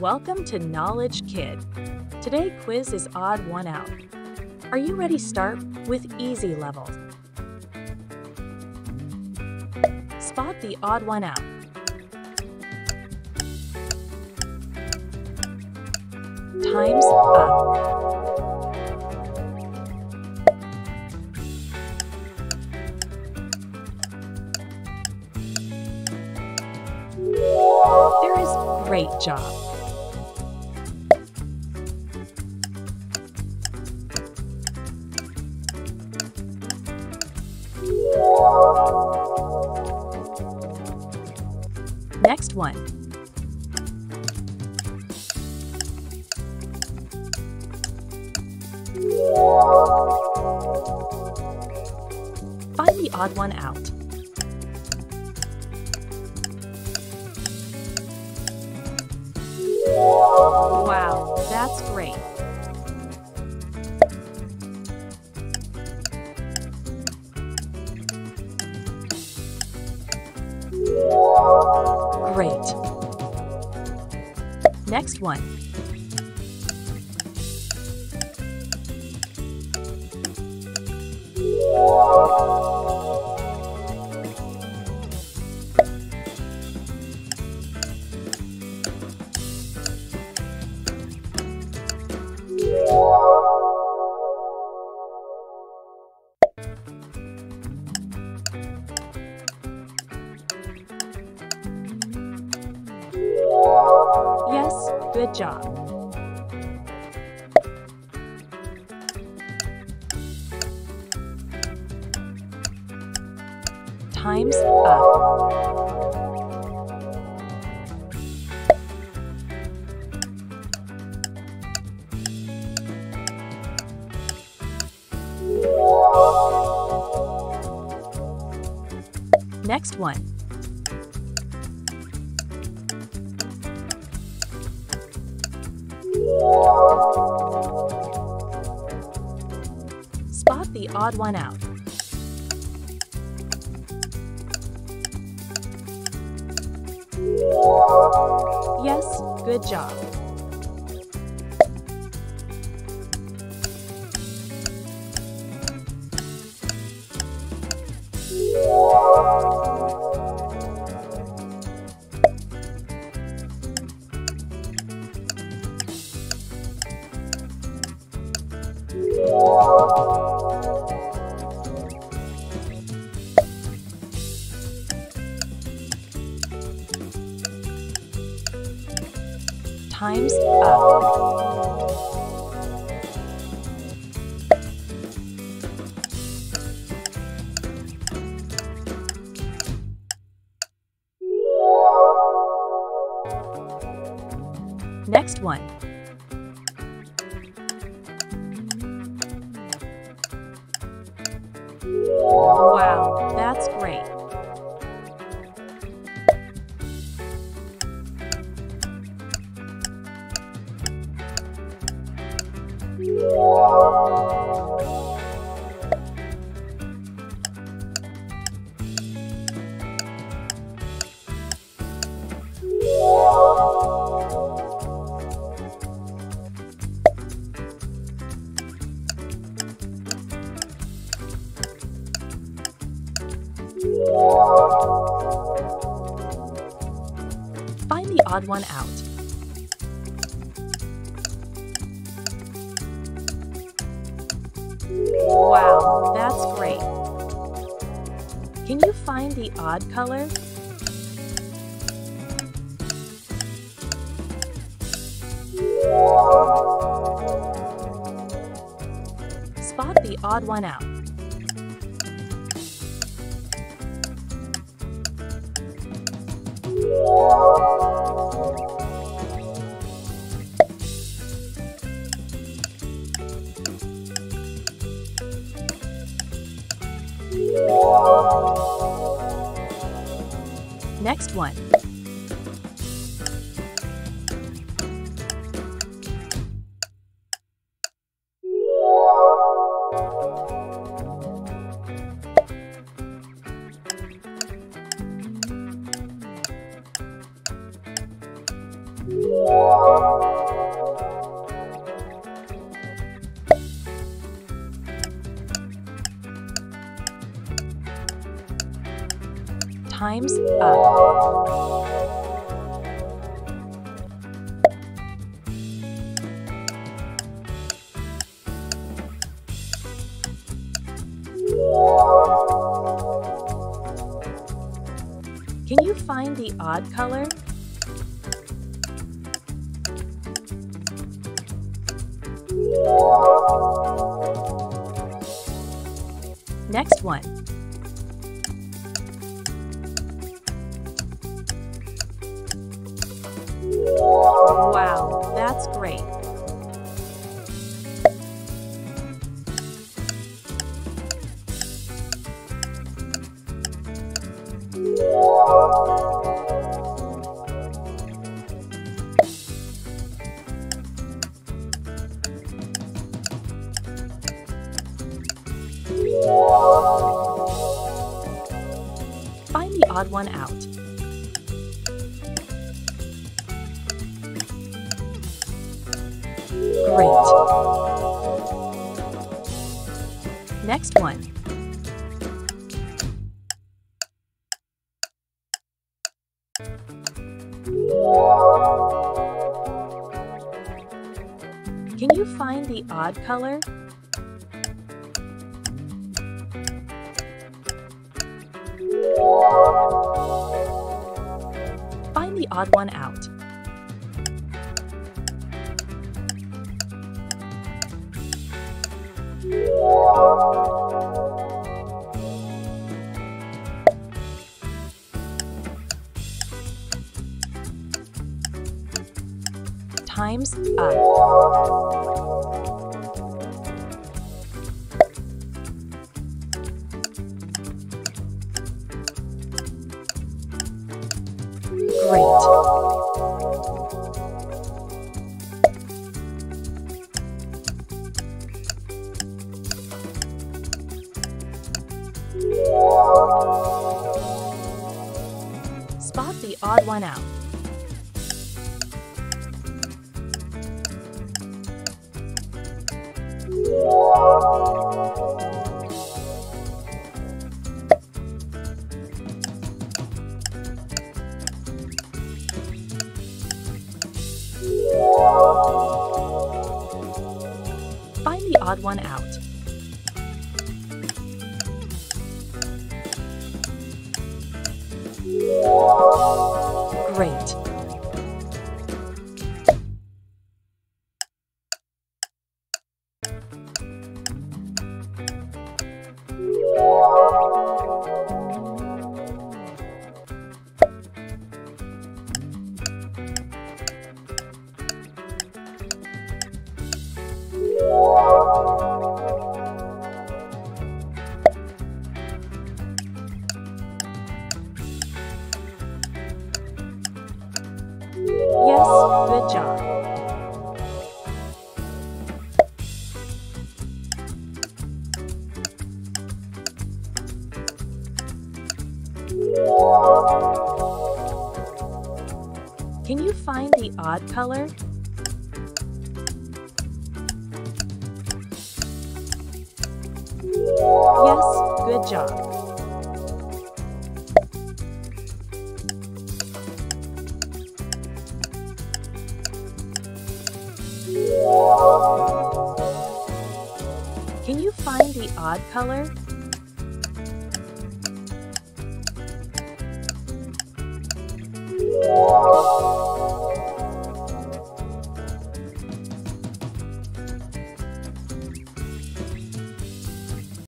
Welcome to Knowledge Kid. Today's quiz is odd one out. Are you ready? Start with easy levels. Spot the odd one out. Time's up. There is great job. Next one. Find the odd one out. Wow, that's great. Great. Next one. Yes, good job. Time's up. Next one. Spot the odd one out. Yes, good job. Time's up. Next one. Wow, that's great. Find the odd one out. Wow, that's great. Can you find the odd color? Spot the odd one out. Next one. times up. Can you find the odd color? Next one. Wow, that's great. Find the odd one out. Great. Next one. Can you find the odd color? Find the odd one out. Times up. Great. Spot the odd one out. Find the odd one out. Great. Yes, good job. Can you find the odd color? Yes, good job. Can you find the odd color?